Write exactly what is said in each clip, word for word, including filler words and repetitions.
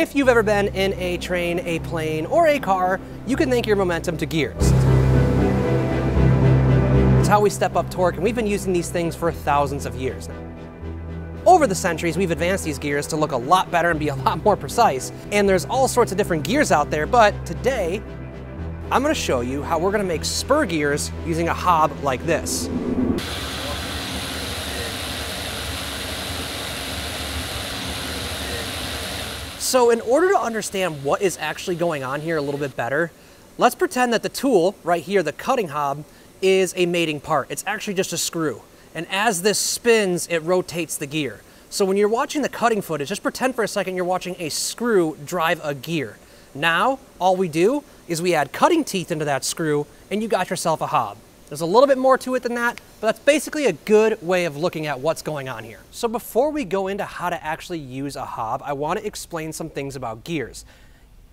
If you've ever been in a train, a plane, or a car, you can link your momentum to gears. It's how we step up torque, and we've been using these things for thousands of years now. Over the centuries, we've advanced these gears to look a lot better and be a lot more precise, and there's all sorts of different gears out there, but today, I'm gonna show you how we're gonna make spur gears using a hob like this. So in order to understand what is actually going on here a little bit better, let's pretend that the tool right here, the cutting hob, is a mating part. It's actually just a screw. And as this spins, it rotates the gear. So when you're watching the cutting footage, just pretend for a second you're watching a screw drive a gear. Now, all we do is we add cutting teeth into that screw and you got yourself a hob. There's a little bit more to it than that, but that's basically a good way of looking at what's going on here. So before we go into how to actually use a hob, I want to explain some things about gears.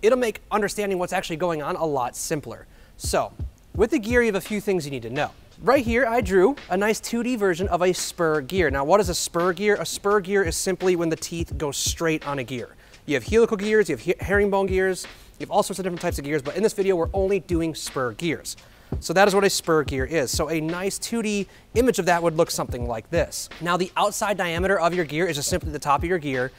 It'll make understanding what's actually going on a lot simpler. So with the gear, you have a few things you need to know. Right here, I drew a nice two D version of a spur gear. Now, what is a spur gear? A spur gear is simply when the teeth go straight on a gear. You have helical gears, you have herringbone gears, you have all sorts of different types of gears, but in this video, we're only doing spur gears. So that is what a spur gear is. So a nice two D image of that would look something like this. Now, the outside diameter of your gear is just simply the top of your gear,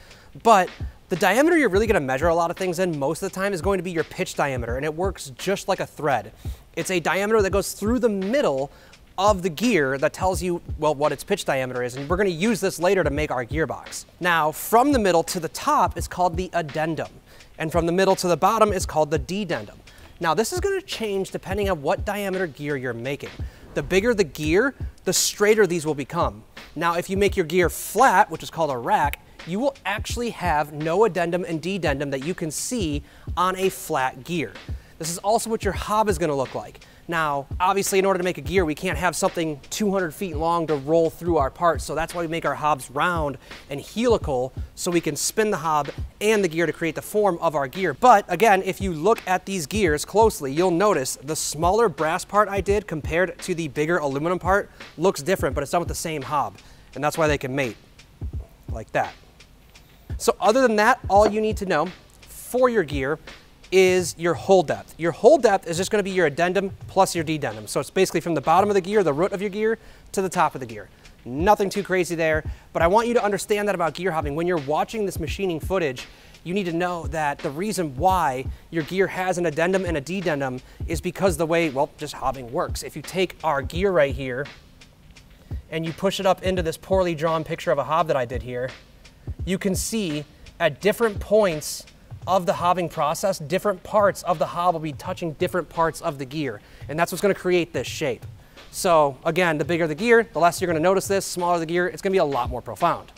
but the diameter you're really gonna measure a lot of things in most of the time is going to be your pitch diameter, and it works just like a thread. It's a diameter that goes through the middle of the gear that tells you, well, what its pitch diameter is, and we're gonna use this later to make our gearbox. Now, from the middle to the top is called the addendum, and from the middle to the bottom is called the dedendum. Now, this is gonna change depending on what diameter gear you're making. The bigger the gear, the straighter these will become. Now, if you make your gear flat, which is called a rack, you will actually have no addendum and dedendum that you can see on a flat gear. This is also what your hob is gonna look like. Now, obviously, in order to make a gear, we can't have something two hundred feet long to roll through our parts, so that's why we make our hobs round and helical, so we can spin the hob and the gear to create the form of our gear. But again, if you look at these gears closely, you'll notice the smaller brass part I did compared to the bigger aluminum part looks different, but it's done with the same hob, and that's why they can mate like that. So other than that, all you need to know for your gear is your hole depth. Your hole depth is just gonna be your addendum plus your dedendum. So it's basically from the bottom of the gear, the root of your gear, to the top of the gear. Nothing too crazy there, but I want you to understand that about gear hobbing. When you're watching this machining footage, you need to know that the reason why your gear has an addendum and a dedendum is because the way, well, just hobbing works. If you take our gear right here and you push it up into this poorly drawn picture of a hob that I did here, you can see at different points of the hobbing process, different parts of the hob will be touching different parts of the gear. And that's what's gonna create this shape. So again, the bigger the gear, the less you're gonna notice this, smaller the gear, it's gonna be a lot more profound.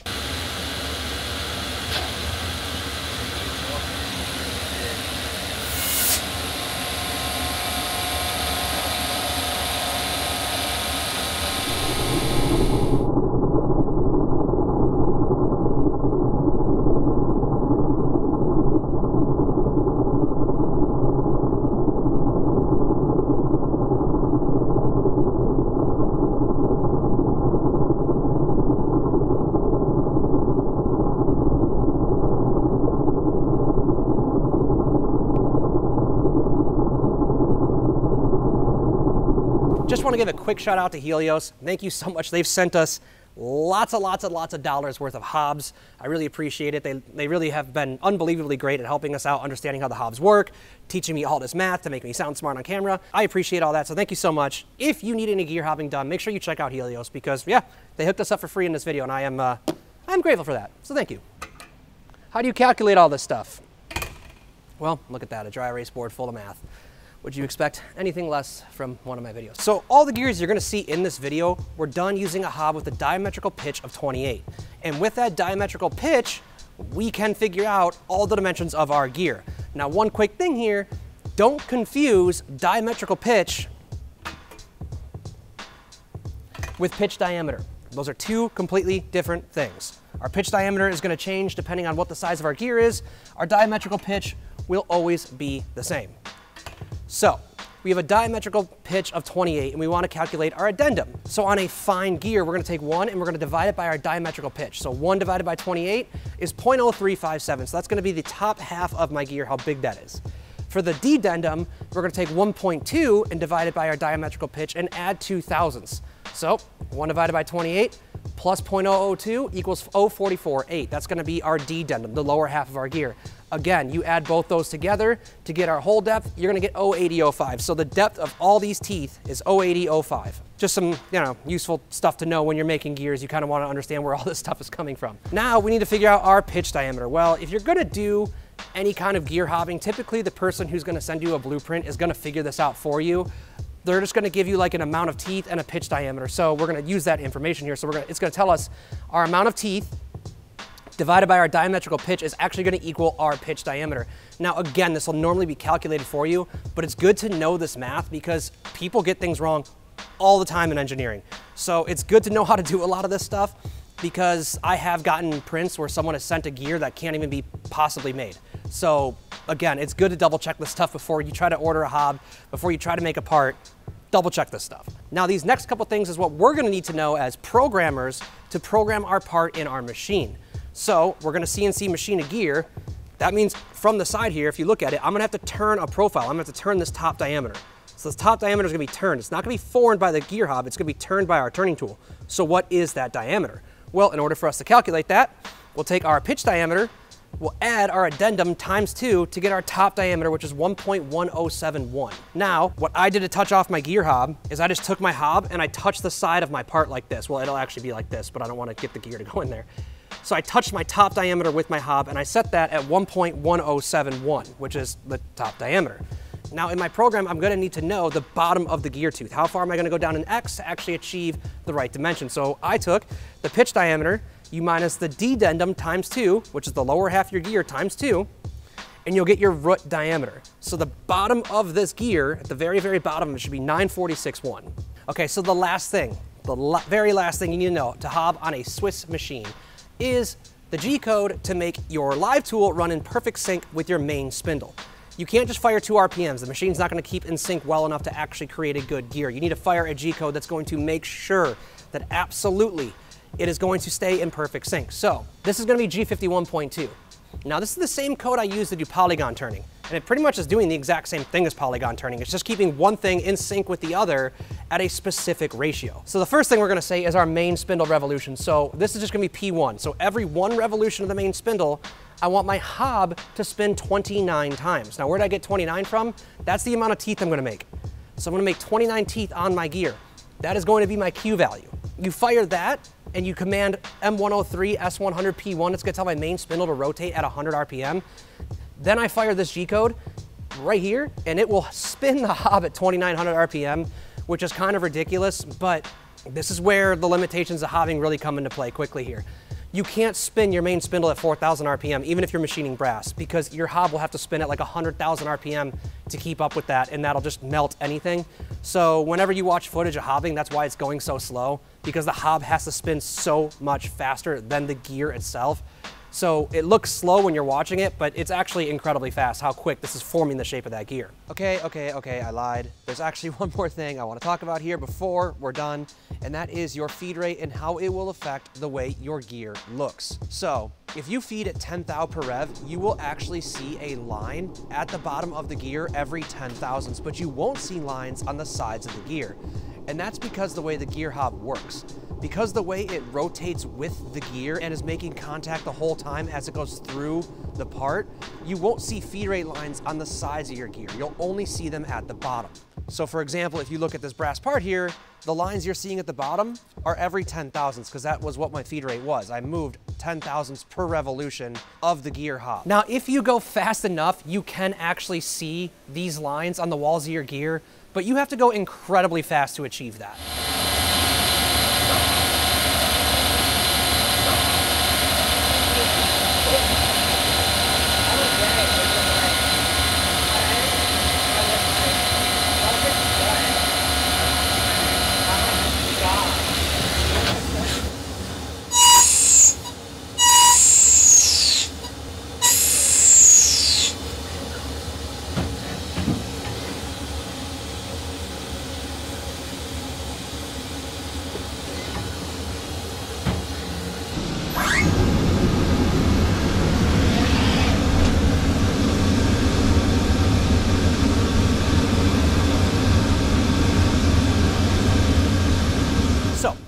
Just want to give a quick shout out to Helios. Thank you so much. They've sent us lots and lots and lots of dollars worth of hobs. I really appreciate it. They, they really have been unbelievably great at helping us out, understanding how the hobs work, teaching me all this math to make me sound smart on camera. I appreciate all that, so thank you so much. If you need any gear hobbing done, make sure you check out Helios because, yeah, they hooked us up for free in this video, and I am uh, I'm grateful for that, so thank you. How do you calculate all this stuff? Well, look at that, a dry erase board full of math. Would you expect anything less from one of my videos? So all the gears you're gonna see in this video were done using a hob with a diametrical pitch of twenty-eight. And with that diametrical pitch, we can figure out all the dimensions of our gear. Now, one quick thing here, don't confuse diametrical pitch with pitch diameter. Those are two completely different things. Our pitch diameter is gonna change depending on what the size of our gear is. Our diametrical pitch will always be the same. So we have a diametrical pitch of twenty-eight and we want to calculate our addendum. So on a fine gear, we're going to take one and we're going to divide it by our diametrical pitch. So one divided by twenty-eight is zero point zero three five seven. So that's going to be the top half of my gear, how big that is. For the dedendum, we're going to take one point two and divide it by our diametrical pitch and add two thousandths. So one divided by twenty-eight plus zero point zero zero two equals zero point zero four four eight. That's going to be our dedendum, the lower half of our gear. Again, you add both those together to get our whole depth, you're going to get zero point eight zero five. So the depth of all these teeth is zero point eight zero five. Just some, you know, useful stuff to know when you're making gears. You kind of want to understand where all this stuff is coming from. Now we need to figure out our pitch diameter. Well, if you're going to do any kind of gear hobbing, typically the person who's going to send you a blueprint is going to figure this out for you. They're just going to give you like an amount of teeth and a pitch diameter. So we're going to use that information here. So we're gonna, it's going to tell us our amount of teeth divided by our diametrical pitch is actually going to equal our pitch diameter. Now again, this will normally be calculated for you, but it's good to know this math because people get things wrong all the time in engineering. So it's good to know how to do a lot of this stuff, because I have gotten prints where someone has sent a gear that can't even be possibly made. So again, it's good to double check this stuff before you try to order a hob, before you try to make a part, double check this stuff. Now these next couple things is what we're gonna need to know as programmers to program our part in our machine. So we're gonna C N C machine a gear. That means from the side here, if you look at it, I'm gonna have to turn a profile. I'm gonna have to turn this top diameter. So this top diameter is gonna be turned. It's not gonna be formed by the gear hob, it's gonna be turned by our turning tool. So what is that diameter? Well, in order for us to calculate that, we'll take our pitch diameter, we'll add our addendum times two to get our top diameter, which is one point one zero seven one. Now, what I did to touch off my gear hob is I just took my hob and I touched the side of my part like this. Well, it'll actually be like this, but I don't want to get the gear to go in there. So I touched my top diameter with my hob and I set that at one point one zero seven one, which is the top diameter. Now in my program, I'm gonna need to know the bottom of the gear tooth. How far am I gonna go down in X to actually achieve the right dimension? So I took the pitch diameter, you minus the dedendum times two, which is the lower half of your gear times two, and you'll get your root diameter. So the bottom of this gear, at the very, very bottom, it should be nine forty-six one. Okay, so the last thing, the la very last thing you need to know to hob on a Swiss machine is the G-code to make your live tool run in perfect sync with your main spindle. You can't just fire two R P Ms. The machine's not going to keep in sync well enough to actually create a good gear. You need to fire a G-code that's going to make sure that absolutely it is going to stay in perfect sync. So this is going to be G fifty-one point two. Now this is the same code I use to do polygon turning, and it pretty much is doing the exact same thing as polygon turning. It's just keeping one thing in sync with the other at a specific ratio. So the first thing we're gonna say is our main spindle revolution. So this is just gonna be P one. So every one revolution of the main spindle, I want my hob to spin twenty-nine times. Now where did I get twenty-nine from? That's the amount of teeth I'm gonna make. So I'm gonna make twenty-nine teeth on my gear. That is going to be my Q value. You fire that and you command M one oh three, S one hundred, P one, it's gonna tell my main spindle to rotate at one hundred R P M. Then I fire this G-code right here and it will spin the hob at twenty-nine hundred R P M, which is kind of ridiculous, but this is where the limitations of hobbing really come into play quickly here. You can't spin your main spindle at four thousand R P M, even if you're machining brass, because your hob will have to spin at like one hundred thousand R P M to keep up with that, and that'll just melt anything. So whenever you watch footage of hobbing, that's why it's going so slow, because the hob has to spin so much faster than the gear itself. So it looks slow when you're watching it, but it's actually incredibly fast how quick this is forming the shape of that gear. Okay, okay, okay, I lied. There's actually one more thing I want to talk about here before we're done, and that is your feed rate and how it will affect the way your gear looks. So if you feed at ten thou per rev, you will actually see a line at the bottom of the gear every ten thousandths, but you won't see lines on the sides of the gear. And that's because the way the gear hob works. Because the way it rotates with the gear and is making contact the whole time as it goes through the part, you won't see feed rate lines on the sides of your gear. You'll only see them at the bottom. So for example, if you look at this brass part here, the lines you're seeing at the bottom are every ten thousandths, because that was what my feed rate was. I moved ten thousandths per revolution of the gear hob. Now, if you go fast enough, you can actually see these lines on the walls of your gear, but you have to go incredibly fast to achieve that.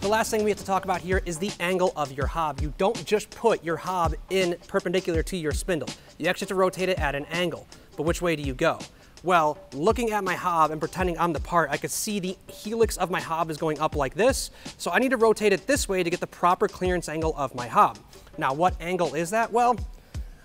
The last thing we have to talk about here is the angle of your hob. You don't just put your hob in perpendicular to your spindle. You actually have to rotate it at an angle. But which way do you go? Well, looking at my hob and pretending I'm the part, I could see the helix of my hob is going up like this. So I need to rotate it this way to get the proper clearance angle of my hob. Now, what angle is that? Well,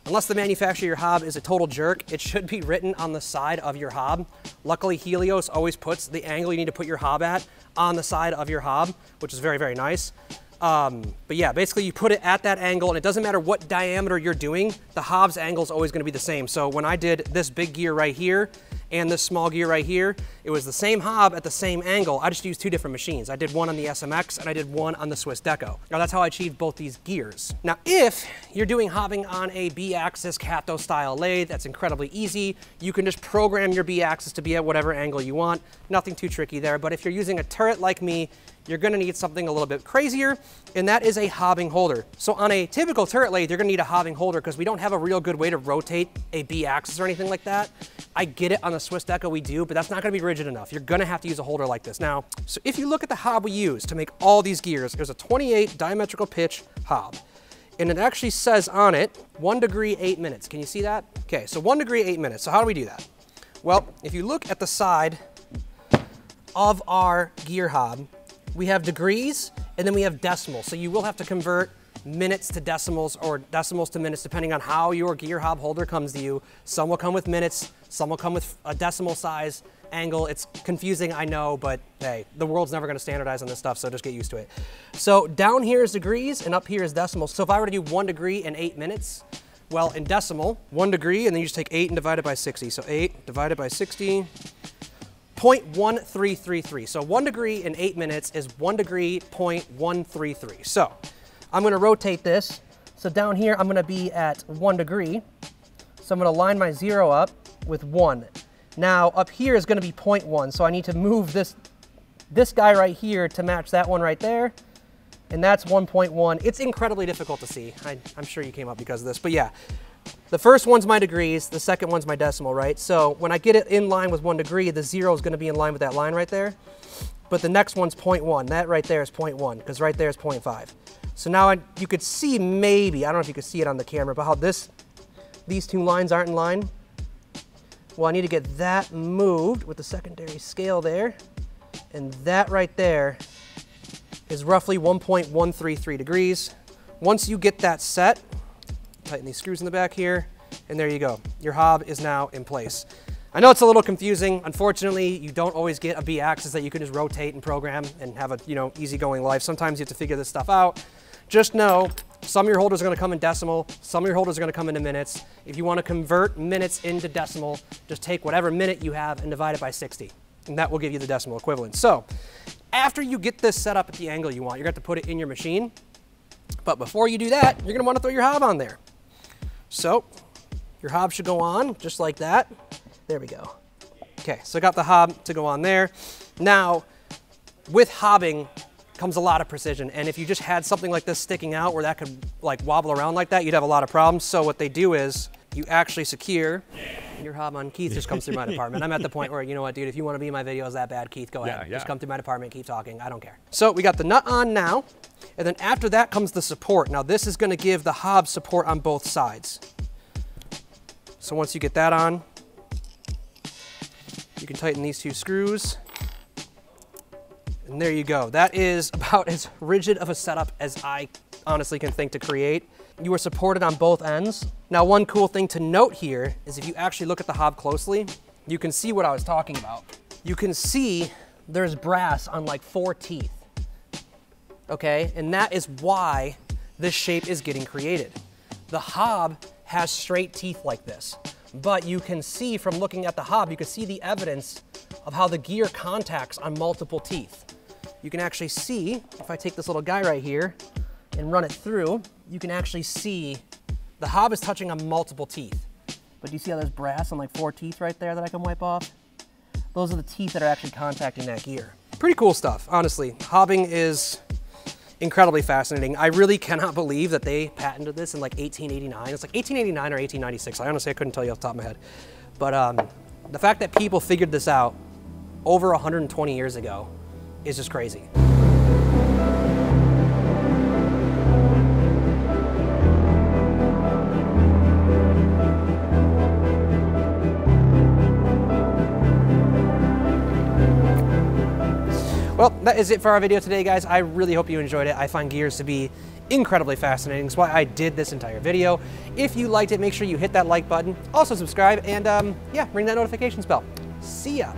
unless the manufacturer of your hob is a total jerk, it should be written on the side of your hob. Luckily, Helios always puts the angle you need to put your hob at on the side of your hob, which is very, very nice. Um, but yeah, basically you put it at that angle, and it doesn't matter what diameter you're doing, the hob's angle is always going to be the same. So when I did this big gear right here and this small gear right here, it was the same hob at the same angle. I just used two different machines. I did one on the S M X and I did one on the Swiss Deco. Now that's how I achieved both these gears. Now if you're doing hobbing on a B-axis Capto style lathe, that's incredibly easy. You can just program your B-axis to be at whatever angle you want. Nothing too tricky there. But if you're using a turret like me, you're gonna need something a little bit crazier, and that is a hobbing holder. So on a typical turret lathe, you're gonna need a hobbing holder because we don't have a real good way to rotate a B-axis or anything like that. I get it, on the Swiss Deco we do, but that's not gonna be rigid enough. You're gonna have to use a holder like this. Now, so if you look at the hob we use to make all these gears, there's a twenty-eight diametrical pitch hob. And it actually says on it, one degree, eight minutes. Can you see that? Okay, so one degree, eight minutes. So how do we do that? Well, if you look at the side of our gear hob, we have degrees and then we have decimals. So you will have to convert minutes to decimals or decimals to minutes, depending on how your gear hob holder comes to you. Some will come with minutes, some will come with a decimal size angle. It's confusing, I know, but hey, the world's never gonna standardize on this stuff, so just get used to it. So down here is degrees and up here is decimals. So if I were to do one degree and eight minutes, well, in decimal, one degree, and then you just take eight and divide it by sixty. So eight divided by sixty, zero point one three three three. So one degree in eight minutes is one degree, zero point one three three. So I'm gonna rotate this. So down here, I'm gonna be at one degree. So I'm gonna line my zero up with one. Now up here is gonna be zero point one. So I need to move this, this guy right here to match that one right there. And that's one point one. It's incredibly difficult to see. I, I'm sure you came up because of this, but yeah. The first one's my degrees, the second one's my decimal, right? So when I get it in line with one degree, the zero is gonna be in line with that line right there. But the next one's zero point one, that right there is zero point one, because right there is zero point five. So now I, you could see maybe, I don't know if you could see it on the camera, but how this, these two lines aren't in line. Well, I need to get that moved with the secondary scale there. And that right there is roughly one point one three three degrees. Once you get that set, tighten these screws in the back here, and there you go. Your hob is now in place. I know it's a little confusing. Unfortunately, you don't always get a B-axis that you can just rotate and program and have a, you know, easygoing life. Sometimes you have to figure this stuff out. Just know some of your holders are gonna come in decimal, some of your holders are gonna come into minutes. If you wanna convert minutes into decimal, just take whatever minute you have and divide it by sixty, and that will give you the decimal equivalent. So after you get this set up at the angle you want, you're gonna have to put it in your machine. But before you do that, you're gonna wanna throw your hob on there. So your hob should go on just like that. There we go. Okay, so I got the hob to go on there. Now, with hobbing comes a lot of precision. And if you just had something like this sticking out where that could like wobble around like that, you'd have a lot of problems. So what they do is you actually secure your hob on. Keith just comes through my department. I'm at the point where, you know what, dude, if you want to be in my videos that bad, Keith, go ahead. Yeah, yeah. Just come through my department, keep talking, I don't care. So we got the nut on now. And then after that comes the support. Now this is gonna give the hob support on both sides. So once you get that on, you can tighten these two screws. And there you go. That is about as rigid of a setup as I honestly can think to create. You are supported on both ends. Now one cool thing to note here is if you actually look at the hob closely, you can see what I was talking about. You can see there's brass on like four teeth. Okay, and that is why this shape is getting created. The hob has straight teeth like this, but you can see from looking at the hob, you can see the evidence of how the gear contacts on multiple teeth. You can actually see, if I take this little guy right here and run it through, you can actually see the hob is touching on multiple teeth. But do you see how there's brass on like four teeth right there that I can wipe off? Those are the teeth that are actually contacting that gear. Pretty cool stuff, honestly. Hobbing is incredibly fascinating. I really cannot believe that they patented this in like eighteen eighty-nine. It's like eighteen eighty-nine or eighteen ninety-six. I honestly, I couldn't tell you off the top of my head. But um, the fact that people figured this out over one hundred twenty years ago is just crazy. Well, that is it for our video today, guys. I really hope you enjoyed it. I find gears to be incredibly fascinating. It's why I did this entire video. If you liked it, make sure you hit that like button. Also subscribe and um, yeah, ring that notifications bell. See ya.